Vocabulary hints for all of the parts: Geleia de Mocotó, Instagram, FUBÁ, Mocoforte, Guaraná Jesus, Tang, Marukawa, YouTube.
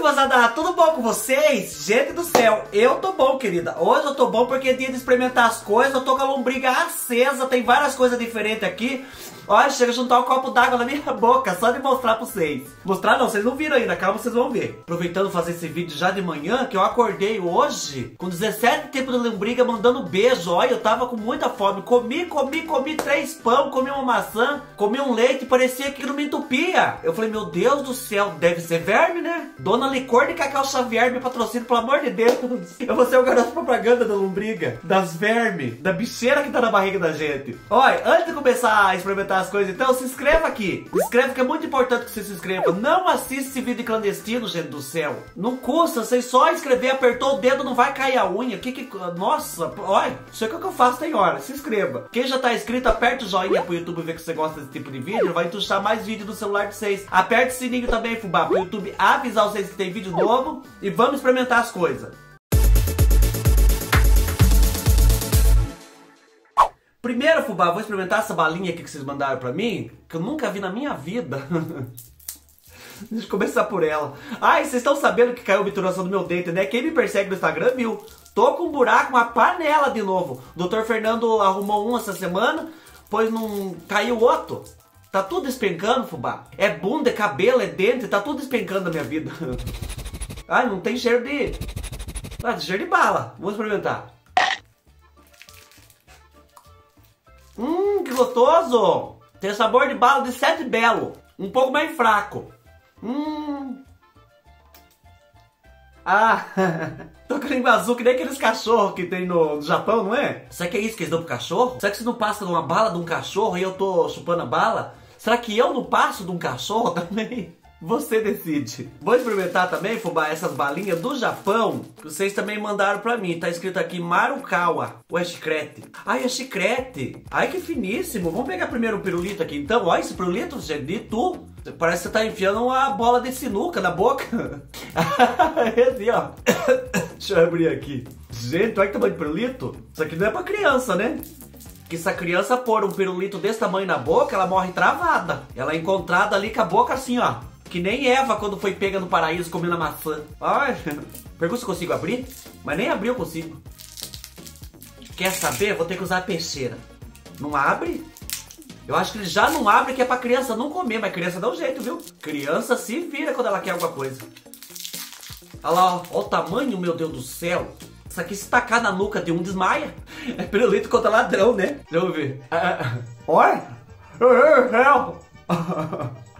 Mozada, tudo bom com vocês? Gente do céu, eu tô bom, querida. Hoje eu tô bom porque é dia de experimentar as coisas. Eu tô com a lombriga acesa, tem várias coisas diferentes aqui. Olha, chega a juntar um copo d'água na minha boca, só de mostrar pra vocês. Mostrar não, vocês não viram ainda, calma, vocês vão ver. Aproveitando fazer esse vídeo já de manhã, que eu acordei hoje com 17 tipos de lombriga mandando beijo. Olha, eu tava com muita fome. Comi 3 pão, comi uma maçã, comi um leite, parecia que não me entupia. Eu falei, meu Deus do céu, deve ser verme, né? Dona Licor de Cacau Xavier me patrocina, pelo amor de Deus. Eu vou ser o garoto propaganda da lombriga, das vermes, da bicheira que tá na barriga da gente. Olha, antes de começar a experimentar as coisas, então se inscreva aqui. Se inscreva que é muito importante que você se inscreva. Não assiste esse vídeo clandestino, gente do céu. Não custa, vocês só inscrever, apertou o dedo, não vai cair a unha. Nossa, olha, isso é o que eu faço tem hora. Se inscreva. Quem já tá inscrito, aperta o joinha pro YouTube ver que você gosta desse tipo de vídeo. Vai entuchar mais vídeo do celular de vocês. Aperta o sininho também, fubá, pro YouTube avisar vocês que tem vídeo novo. E vamos experimentar as coisas. Primeiro, fubá, vou experimentar essa balinha aqui que vocês mandaram pra mim, que eu nunca vi na minha vida. Deixa eu começar por ela. Ai, vocês estão sabendo que caiu a obturação do meu dente, né? Quem me persegue no Instagram viu. Tô com um buraco, uma panela de novo. O Dr. Fernando arrumou um essa semana, pois não caiu outro. Tá tudo despencando, fubá. É bunda, é cabelo, é dente, tá tudo despencando na minha vida. Ai, não tem cheiro de... Ah, tem cheiro de bala. Vou experimentar. Que gostoso! Tem sabor de bala de 7 Belo. Um pouco mais fraco. Ah, tô com língua azul que nem aqueles cachorros que tem no Japão, não é? Será que é isso que eles dão pro cachorro? Será que você não passa de uma bala de um cachorro e eu tô chupando a bala? Será que eu não passo de um cachorro também? Você decide. Vou experimentar também, fubá, essas balinhas do Japão que vocês também mandaram pra mim. Tá escrito aqui Marukawa. Ou é chiclete? Ai, é chiclete. Ai, que finíssimo. Vamos pegar primeiro o pirulito aqui, então. Olha esse pirulito, gente. Tu parece que você tá enfiando uma bola de sinuca na boca. É assim, ó. Deixa eu abrir aqui. Gente, olha que tamanho de pirulito. Isso aqui não é pra criança, né? Que se a criança pôr um pirulito desse tamanho na boca, ela morre travada. Ela é encontrada ali com a boca assim, ó. Que nem Eva quando foi pega no paraíso comendo a maçã. Ai, pergunta se consigo abrir. Mas nem abrir eu consigo. Quer saber? Vou ter que usar a peixeira. Não abre? Eu acho que ele já não abre, que é pra criança não comer. Mas criança dá um jeito, viu? Criança se vira quando ela quer alguma coisa. Olha lá, ó. Olha o tamanho, meu Deus do céu. Isso aqui se tacar na nuca de um desmaia. É pirulito contra ladrão, né? Deixa eu ver. Olha.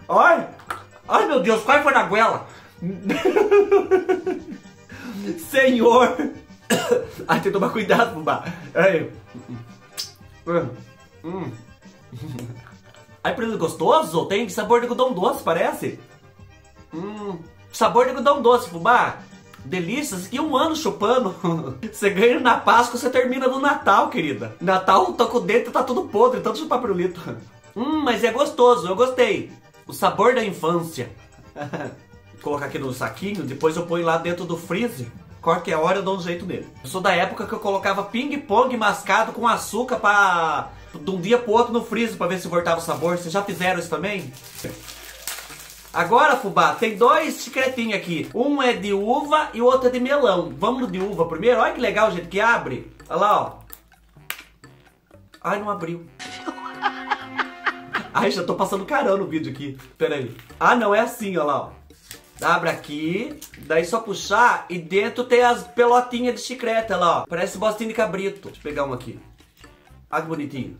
Olha. Ai, meu Deus, quase foi na goela. Senhor. Ai, tem que tomar cuidado, fubá. Ai, Ai, pirulito gostoso. Tem sabor de algodão doce, parece. Sabor de algodão doce, fubá. Delícia, e 1 ano chupando. Você ganha na Páscoa, você termina no Natal, querida. Natal, tô com o dente, tá tudo podre, tanto chupar pirulito. Mas é gostoso, eu gostei. O sabor da infância. Vou colocar aqui no saquinho, depois eu ponho lá dentro do freezer. Qualquer hora eu dou um jeito nele. Eu sou da época que eu colocava ping-pong mascado com açúcar pra... de um dia pro outro no freezer pra ver se voltava o sabor. Vocês já fizeram isso também? Agora, fubá, tem 2 chicletinhos aqui. Um é de uva e o outro é de melão. Vamos no de uva primeiro? Olha que legal, gente, que abre. Olha lá, ó. Ai, não abriu. Ai, já tô passando carão no vídeo aqui. Pera aí. Ah, não, é assim, ó lá, ó. Abre aqui, daí só puxar e dentro tem as pelotinhas de chiclete, ó lá, ó. Parece bostinha de cabrito. Deixa eu pegar um aqui. Olha que bonitinho.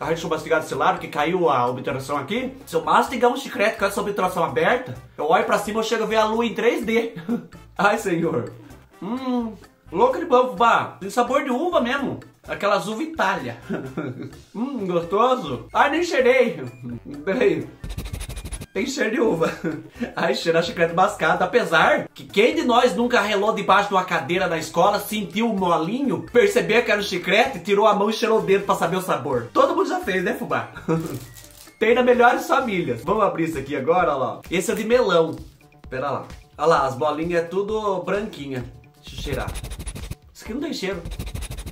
Ai, deixa eu mastigar desse lado, que caiu a obturação aqui. Se eu mastigar um chiclete com essa obturação aberta, eu olho pra cima e chego a ver a lua em 3D. Ai, senhor. Louca de bom, fubá. Tem sabor de uva mesmo. Aquelas uvas Itália. Gostoso. Ai, nem cheirei. Peraí. Tem cheiro de uva. Ai, cheira a chiclete mascada. Apesar que quem de nós nunca relou debaixo de uma cadeira na escola, sentiu um molinho, percebeu que era um chiclete, tirou a mão e cheirou o dedo pra saber o sabor. Todo mundo já fez, né, fubá? Tem na melhores famílias. Vamos abrir isso aqui agora, olha lá. Esse é de melão. Pera lá. Olha lá, as bolinhas é tudo branquinha. Deixa eu cheirar. Isso aqui não tem cheiro.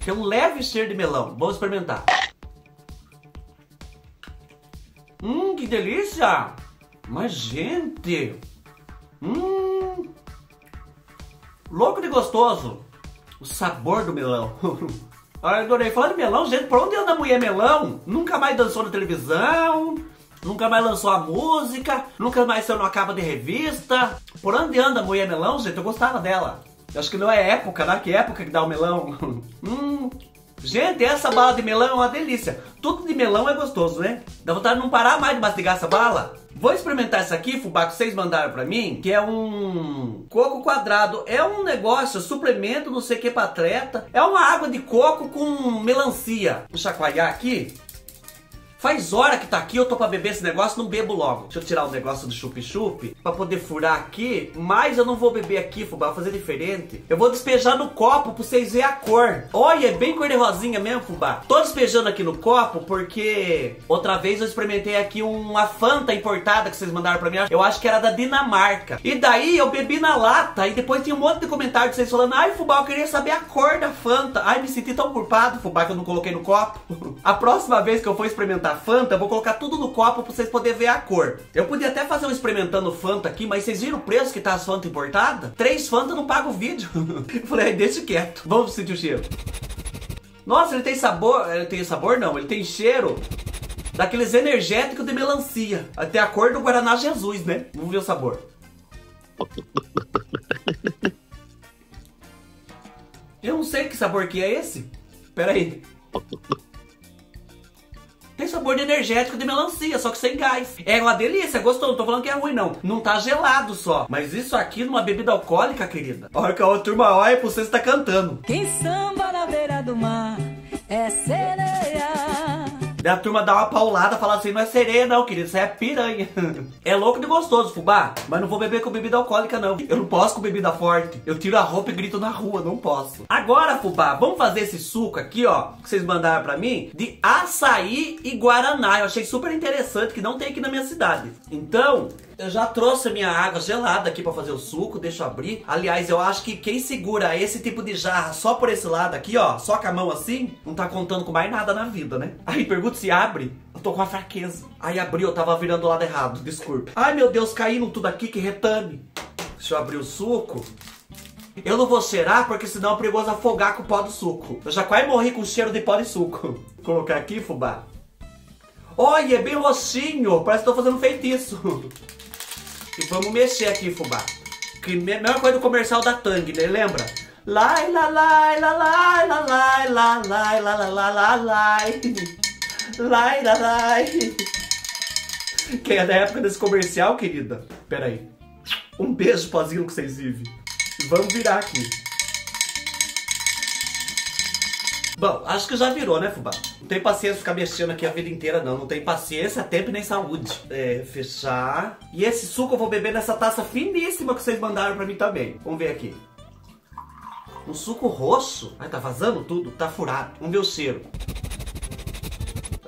Tem um leve cheiro de melão. Vamos experimentar. Que delícia! Mas, gente! Louco de gostoso! O sabor do melão. Olha, adorei. Falando de melão, gente, por onde anda a mulher melão? Nunca mais dançou na televisão, nunca mais lançou a música, nunca mais saiu numa capa de revista. Por onde anda a mulher melão, gente? Eu gostava dela. Eu acho que não é época, né? Que época que dá o melão? Gente, essa bala de melão é uma delícia. Tudo de melão é gostoso, né? Dá vontade de não parar mais de mastigar essa bala. Vou experimentar essa aqui, fubá, que vocês mandaram pra mim, que é um coco quadrado. É um negócio, suplemento, não sei o que, pra treta. É uma água de coco com melancia. Vou chacoalhar aqui. Faz hora que tá aqui, eu tô pra beber esse negócio, não bebo logo. Deixa eu tirar o negócio do chup-chup pra poder furar aqui. Mas eu não vou beber aqui, fubá, vou fazer diferente. Eu vou despejar no copo pra vocês verem a cor. Olha, é bem cor de rosinha mesmo, fubá. Tô despejando aqui no copo porque outra vez eu experimentei aqui uma Fanta importada que vocês mandaram pra mim. Eu acho que era da Dinamarca. E daí eu bebi na lata e depois tinha um monte de comentário de vocês falando: ai, fubá, eu queria saber a cor da Fanta. Ai, me senti tão culpado, fubá, que eu não coloquei no copo. A próxima vez que eu for experimentar Fanta, eu vou colocar tudo no copo pra vocês poderem ver a cor. Eu podia até fazer um experimentando Fanta aqui, mas vocês viram o preço que tá as Fanta importada? 3 Fanta não paga o vídeo. Eu falei, deixa quieto. Vamos sentir o cheiro. Nossa, ele tem sabor... Ele tem sabor não, ele tem cheiro daqueles energéticos de melancia. Até a cor do Guaraná Jesus, né? Vamos ver o sabor. Eu não sei que sabor que é esse. Pera aí. Tem sabor de energético de melancia, só que sem gás. É uma delícia, gostou, não tô falando que é ruim não. Não tá gelado só. Mas isso aqui numa bebida alcoólica, querida. Olha que a outra turma olha pra você estar cantando. Quem samba na beira do mar é sereia. Daí a turma dá uma paulada, fala assim, não é sereia não, querido, isso é piranha. É louco de gostoso, fubá. Mas não vou beber com bebida alcoólica não. Eu não posso com bebida forte. Eu tiro a roupa e grito na rua, não posso. Agora, fubá, vamos fazer esse suco aqui, ó, que vocês mandaram pra mim, de açaí e guaraná. Eu achei super interessante, que não tem aqui na minha cidade. Então... eu já trouxe a minha água gelada aqui pra fazer o suco, deixa eu abrir. Aliás, eu acho que quem segura esse tipo de jarra só por esse lado aqui, ó, só com a mão assim, não tá contando com mais nada na vida, né? Aí pergunta se abre, eu tô com uma fraqueza. Aí abriu, eu tava virando o lado errado, desculpa. Ai, meu Deus, caindo tudo aqui, que retame. Deixa eu abrir o suco. Eu não vou cheirar porque senão é perigoso afogar com o pó do suco. Eu já quase morri com o cheiro de pó de suco. Vou colocar aqui, fubá. Olha, é bem roxinho, parece que tô fazendo feitiço. E vamos mexer aqui, fubá. Que mesma coisa do comercial da Tang, né? Lembra? Lai, la, lai, la, lai, la, lai, la, lai, la, la, la, lai. Lai, la, lai. Que é da época desse comercial, querida. Pera aí. Um beijo pro asilo que vocês vivem. Vamos virar aqui. Bom, acho que já virou, né, fubá? Não tem paciência ficar mexendo aqui a vida inteira, não. Não tem paciência, tempo nem saúde. É, fechar. E esse suco eu vou beber nessa taça finíssima que vocês mandaram pra mim também. Vamos ver aqui. Um suco roxo. Ai, tá vazando tudo? Tá furado. Vamos ver o cheiro.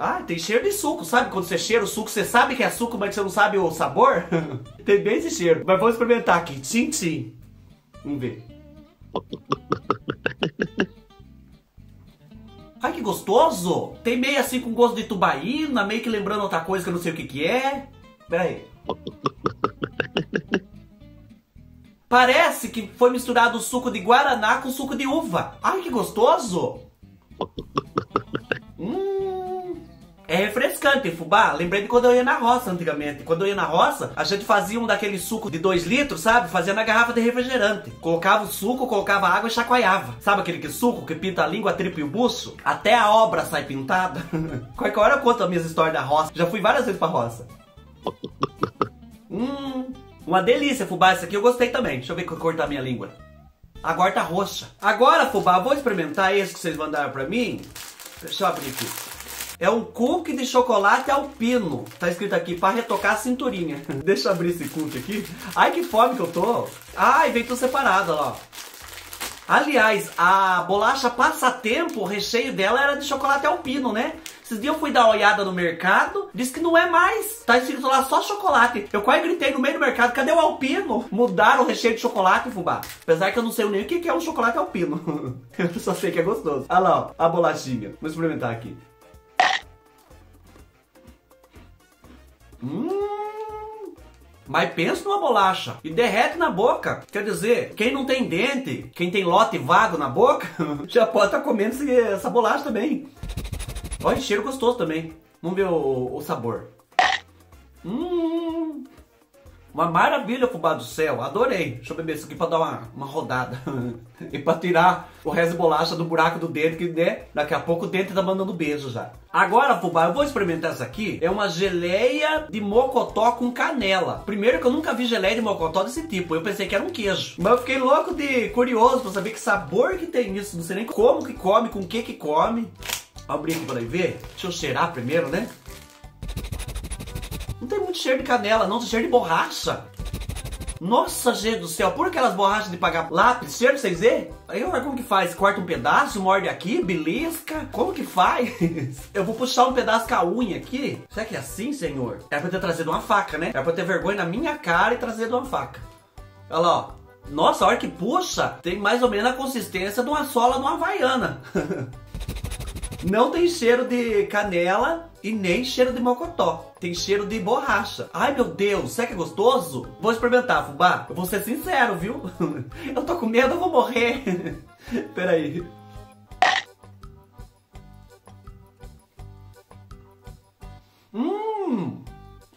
Ah, tem cheiro de suco, sabe? Quando você cheira o suco, você sabe que é suco, mas você não sabe o sabor? Tem bem esse cheiro. Mas vamos experimentar aqui. Tchim, tchim. Vamos ver. Ai, que gostoso! Tem meio assim com gosto de tubaína, meio que lembrando outra coisa que eu não sei o que é. Pera aí. Parece que foi misturado o suco de guaraná com suco de uva. Ai, que gostoso! É refrescante, fubá. Lembrei de quando eu ia na roça antigamente. Quando eu ia na roça, a gente fazia um daquele suco de 2 litros, sabe? Fazia na garrafa de refrigerante. Colocava o suco, colocava água e chacoalhava. Sabe aquele que suco que pinta a língua, a tripa e o buço? Até a obra sai pintada. Qualquer hora eu conto as minhas histórias da roça. Já fui várias vezes pra roça. Uma delícia, fubá. Esse aqui eu gostei também. Deixa eu ver que cor tá a minha língua. Agora tá roxa. Agora, fubá, vou experimentar esse que vocês mandaram pra mim. Deixa eu abrir aqui. É um cookie de chocolate alpino. Tá escrito aqui, pra retocar a cinturinha. Deixa eu abrir esse cookie aqui. Ai, que fome que eu tô. Ai, vem tudo separado, ó. Aliás, a bolacha passatempo, o recheio dela era de chocolate alpino, né? Esses dias eu fui dar uma olhada no mercado, disse que não é mais. Tá escrito lá só chocolate. Eu quase gritei no meio do mercado, cadê o alpino? Mudaram o recheio de chocolate, fubá. Apesar que eu não sei nem o que é um chocolate alpino. Eu só sei que é gostoso. Olha lá, ó, a bolachinha. Vou experimentar aqui. Mas pensa numa bolacha e derrete na boca. Quer dizer, quem não tem dente, quem tem lote vago na boca, já pode estar comendo essa bolacha também. Olha, cheiro gostoso também. Vamos ver o sabor. Uma maravilha, fubá do céu. Adorei. Deixa eu beber isso aqui pra dar uma rodada. E pra tirar o resto de bolacha do buraco do dente, que né, daqui a pouco o dente tá mandando beijo já. Agora, fubá, eu vou experimentar essa aqui. É uma geleia de mocotó com canela. Primeiro que eu nunca vi geleia de mocotó desse tipo. Eu pensei que era um queijo. Mas eu fiquei louco de curioso pra saber que sabor que tem isso. Não sei nem como que come, com o que come. Abrir aqui pra ver. Deixa eu cheirar primeiro, né? Não tem muito cheiro de canela, não. Tem cheiro de borracha. Nossa, gente do céu. Por aquelas borrachas de pagar lápis, cheiro pra vocês verem? Aí olha como que faz. Corta um pedaço, morde aqui, belisca. Como que faz? Eu vou puxar um pedaço com a unha aqui. Será que é assim, senhor? Era pra ter trazido uma faca, né? Era pra ter vergonha na minha cara e trazido uma faca. Olha lá, ó. Nossa, a hora que puxa, tem mais ou menos a consistência de uma sola de uma Havaiana. Não tem cheiro de canela e nem cheiro de mocotó. Tem cheiro de borracha. Ai, meu Deus, será que é gostoso? Vou experimentar, fubá. Eu vou ser sincero, viu? Eu tô com medo, eu vou morrer. Peraí.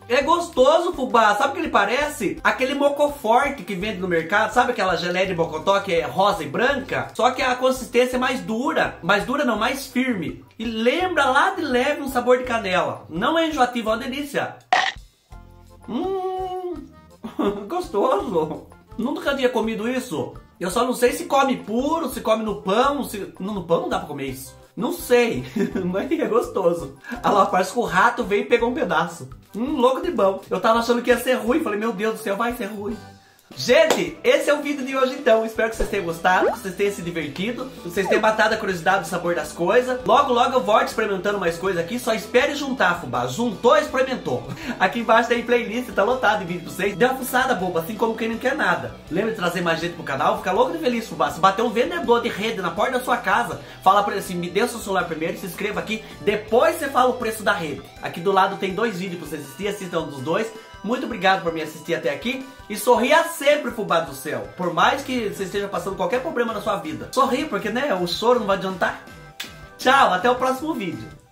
É gostoso, fubá. Sabe o que ele parece? Aquele mocoforte que vende no mercado. Sabe aquela geleia de mocotó que é rosa e branca? Só que a consistência é mais dura. Mais dura não, mais firme. E lembra lá de leve um sabor de canela. Não é enjoativo, é uma delícia. Gostoso. Nunca tinha comido isso. Eu só não sei se come puro, se come no pão. No pão não dá pra comer isso. Não sei, mas é gostoso. Olha lá, parece que o rato veio e pegou um pedaço. Louco de bom. Eu tava achando que ia ser ruim, falei, meu Deus do céu, vai ser ruim. Gente, esse é o vídeo de hoje então. Espero que vocês tenham gostado, que vocês tenham se divertido, que vocês tenham matado a curiosidade do sabor das coisas. Logo, logo eu volto experimentando mais coisas aqui. Só espere juntar, fubá. Juntou, experimentou. Aqui embaixo tem playlist, tá lotado de vídeo pra vocês. Dê uma fuçada, boba, assim como quem não quer nada. Lembra de trazer mais gente pro canal? Fica louco de feliz, fubá. Se bater um vendedor de rede na porta da sua casa, fala pra ele assim, me dê seu celular primeiro, se inscreva aqui. Depois você fala o preço da rede. Aqui do lado tem dois vídeos pra vocês assistirem, assistam um dos dois. Muito obrigado por me assistir até aqui. E sorria sempre, fubá do céu. Por mais que você esteja passando qualquer problema na sua vida. Sorri, porque né, o choro não vai adiantar. Tchau, até o próximo vídeo.